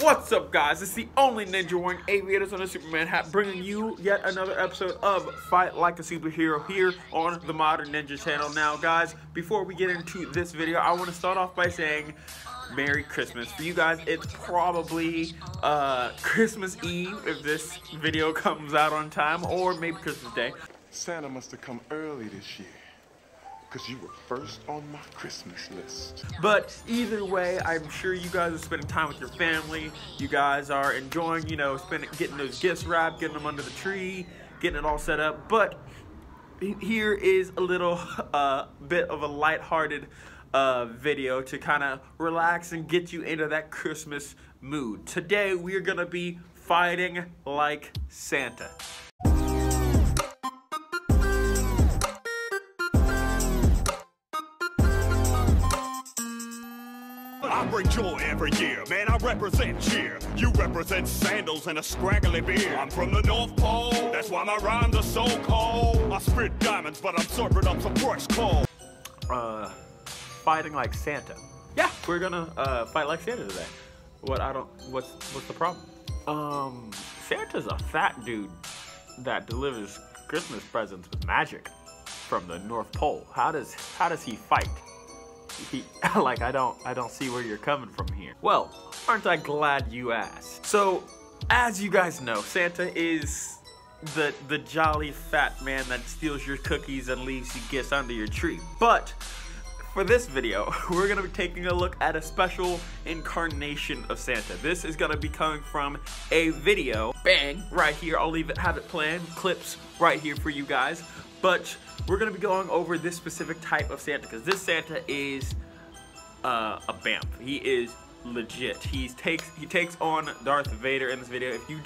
What's up, guys? It's the only ninja wearing aviators on a Superman hat, bringing you yet another episode of Fight Like a Superhero here on the Modern Ninja channel. Now, guys, before we get into this video, I want to start off by saying Merry Christmas. For you guys, it's probably Christmas Eve if this video comes out on time, or maybe Christmas Day. Santa must have come early this year, because you were first on my Christmas list. But either way, I'm sure you guys are spending time with your family. You guys are enjoying, you know, getting those gifts wrapped, getting them under the tree, getting it all set up. But here is a little bit of a lighthearted video to kind of relax and get you into that Christmas mood. Today, we're gonna be fighting like Santa. I bring joy every year, man, I represent cheer. You represent sandals and a scraggly beard. I'm from the North Pole, that's why my rhymes are so cold. I spit diamonds, but I'm serving up some fresh coal. Fighting like Santa. Yeah, we're gonna fight like Santa today. What's the problem? Santa's a fat dude that delivers Christmas presents with magic from the North Pole. How does he fight? I don't see where you're coming from here. Well, aren't I glad you asked? So, as you guys know, Santa is the jolly fat man that steals your cookies and leaves you gifts under your tree. But for this video, we're gonna be taking a look at a special incarnation of Santa. This is gonna be coming from a video, bang, right here. I'll leave it, have it planned, clips right here for you guys. But we're gonna be going over this specific type of Santa, because this Santa is a BAMF. He is legit. He takes on Darth Vader in this video. If you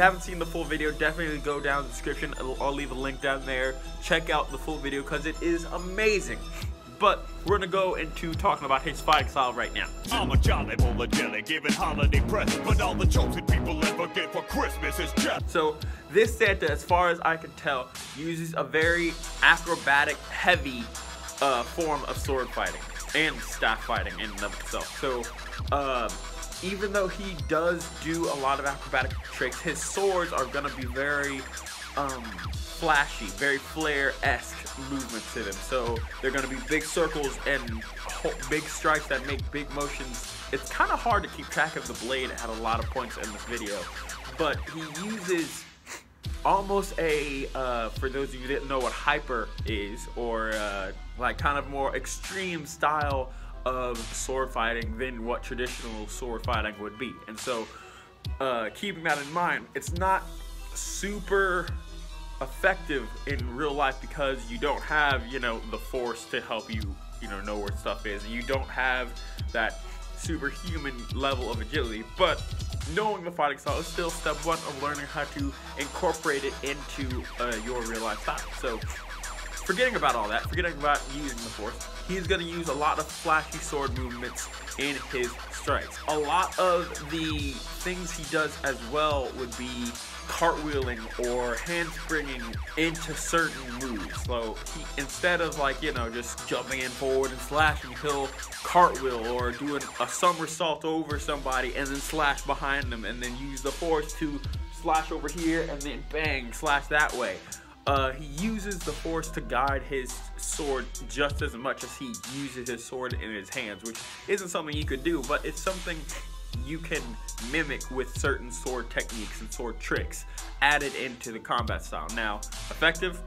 haven't seen the full video, definitely go down in the description. I'll leave a link down there. Check out the full video because it is amazing. But we're gonna go into talking about his fighting style right now. I'm a jolly bowl of jelly, giving holiday presents, but all the chosen people ever get for Christmas is just. So this Santa, as far as I can tell, uses a very acrobatic, heavy form of sword fighting and staff fighting in and of itself. So even though he does do a lot of acrobatic tricks, his swords are gonna be very flashy, very flair-esque movements to them. So they're going to be big circles and big strikes that make big motions. It's kind of hard to keep track of the blade at a lot of points in this video, but he uses almost a, for those of you who didn't know what hyper is, or like kind of more extreme style of sword fighting than what traditional sword fighting would be. And so keeping that in mind, it's not super effective in real life because you don't have, you know, the force to help you, you know where stuff is. You don't have that superhuman level of agility, but knowing the fighting style is still step one of learning how to incorporate it into your real life style. So forgetting about all that, forgetting about using the force, he's going to use a lot of flashy sword movements in his strikes. A lot of the things he does as well would be cartwheeling or handspringing into certain moves. So he, instead of, like, you know, just jumping in forward and slashing, he'll cartwheel or do a somersault over somebody and then slash behind them and then use the force to slash over here and then bang, slash that way. He uses the force to guide his sword just as much as he uses his sword in his hands, which isn't something you could do, but it's something you can mimic with certain sword techniques and sword tricks added into the combat style. Now, effective,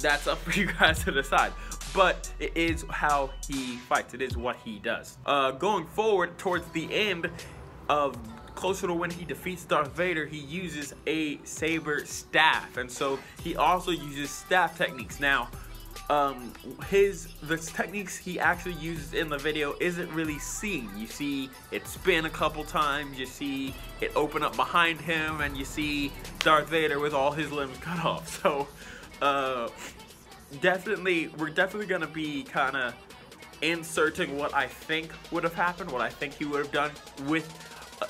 that's up for you guys to decide, but it is how he fights. It is what he does. Going forward towards the end of closer to when he defeats Darth Vader, he uses a saber staff, and so he also uses staff techniques. Now, the techniques he actually uses in the video isn't really seen. You see it spin a couple times, you see it open up behind him, and you see Darth Vader with all his limbs cut off. So we're definitely gonna be kind of inserting what I think would have happened, what I think he would have done with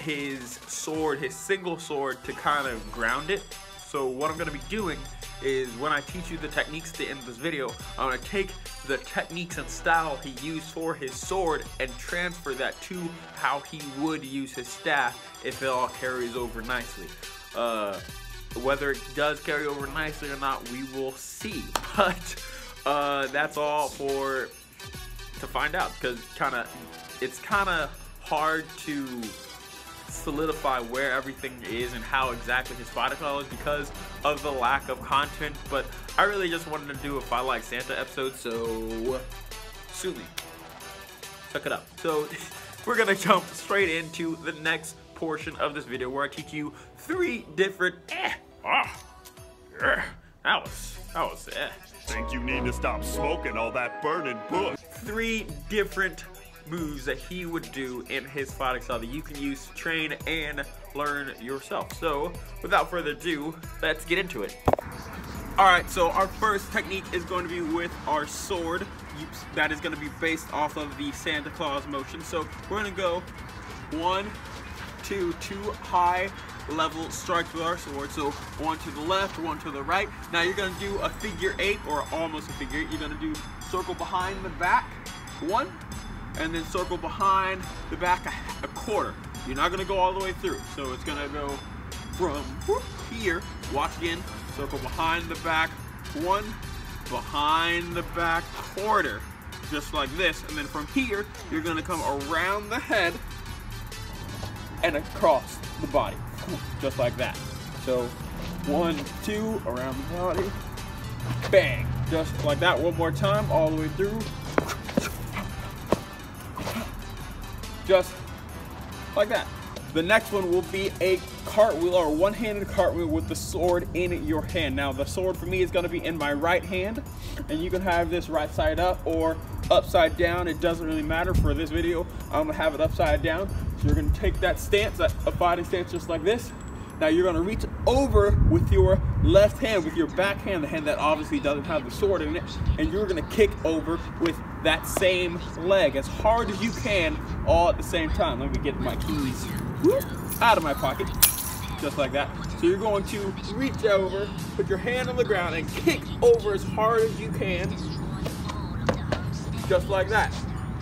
his sword, his single sword, to kind of ground it. So what I'm gonna be doing is when I teach you the techniques at the end of this video, I'm going to take the techniques and style he used for his sword and transfer that to how he would use his staff if it all carries over nicely. Whether it does carry over nicely or not, we will see. But that's all for to find out, because it's kind of hard to solidify where everything is and how exactly his body style is because of the lack of content. But I really just wanted to do a I Like Santa episode, so sue me, suck it up. So we're gonna jump straight into the next portion of this video where I teach you three different think you need to stop smoking all that burning bush. Three different moves that he would do in his fighting style that you can use to train and learn yourself. So without further ado, let's get into it. Alright, so our first technique is going to be with our sword. That is going to be based off of the Santa Claus motion. So we're going to go 1, 2, 2 high level strikes with our sword. So one to the left, one to the right. Now you're going to do a figure eight, or almost a figure eight. You're going to do circle behind the back, one, and then circle behind the back a quarter. You're not gonna go all the way through. So it's gonna go from here, watch again, circle behind the back, one, behind the back, quarter, just like this. And then from here, you're gonna come around the head and across the body, just like that. So 1, 2, around the body, bang, just like that. One more time, all the way through. Just like that. The next one will be a cartwheel, or one-handed cartwheel with the sword in your hand. Now the sword for me is going to be in my right hand, and you can have this right side up or upside down. It doesn't really matter. For this video, I'm going to have it upside down. So you're going to take that stance, that abiding stance, just like this. Now you're going to reach over with your left hand, with your back hand, the hand that obviously doesn't have the sword in it, and you're going to kick over with that same leg as hard as you can, all at the same time. Let me get my keys out of my pocket, just like that. So you're going to reach over, put your hand on the ground, and kick over as hard as you can, just like that.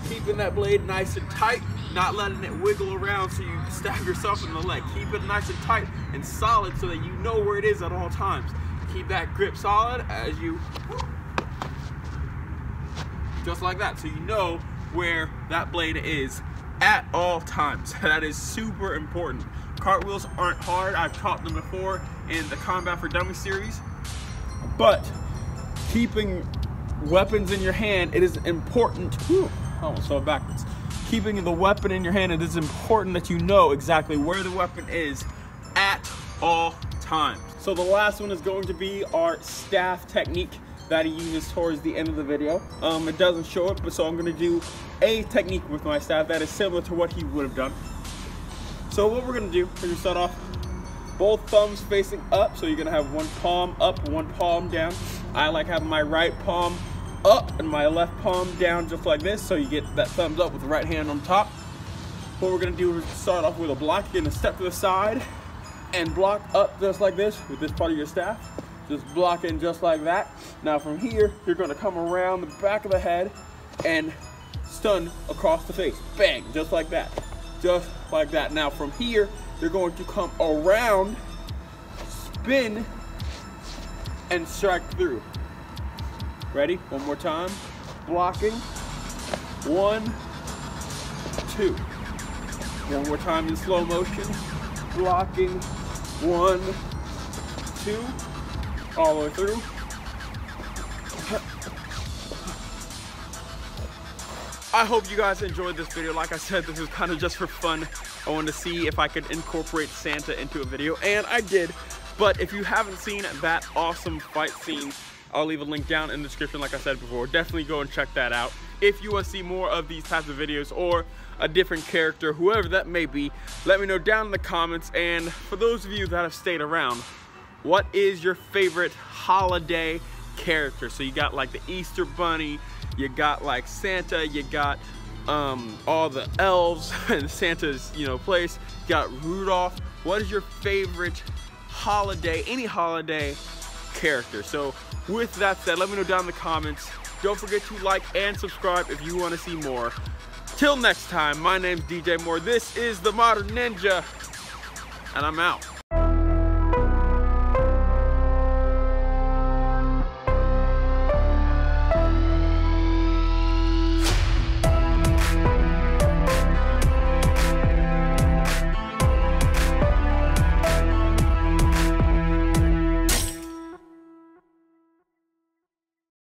Keeping that blade nice and tight, not letting it wiggle around so you stab yourself in the leg. Keep it nice and tight and solid so that you know where it is at all times. Keep that grip solid as you, just like that, so you know where that blade is at all times. That is super important. Cartwheels aren't hard. I've taught them before in the Combat for Dummies series, but keeping weapons in your hand, it is important. I almost fell backwards. Keeping the weapon in your hand, it is important that you know exactly where the weapon is at all times. So the last one is going to be our staff technique that he uses towards the end of the video. It doesn't show it, but so I'm gonna do a technique with my staff that is similar to what he would have done. So what we're gonna do, we're gonna start off both thumbs facing up. So you're gonna have one palm up, one palm down. I like having my right palm up and my left palm down, just like this, so you get that thumbs up with the right hand on top. What we're gonna do is start off with a block. You're gonna step to the side and block up just like this with this part of your staff. Just blocking just like that. Now from here, you're gonna come around the back of the head and stun across the face. Bang, just like that. Just like that. Now from here, you're going to come around, spin, and strike through. Ready? One more time. Blocking. 1, 2. One more time in slow motion. Blocking. 1, 2. All the way through. I hope you guys enjoyed this video. Like I said, this was kind of just for fun. I wanted to see if I could incorporate Santa into a video, and I did. But if you haven't seen that awesome fight scene, I'll leave a link down in the description like I said before. Definitely go and check that out. If you want to see more of these types of videos or a different character, whoever that may be, let me know down in the comments. And for those of you that have stayed around, what is your favorite holiday character? So you got like the Easter Bunny, you got like Santa, you got all the elves in Santa's place, you got Rudolph. What is your favorite holiday, any holiday character. So with that said, let me know down in the comments. Don't forget to like and subscribe if you want to see more. Till next time, my name's DJ Moore. This is the Modern Ninja, and I'm out.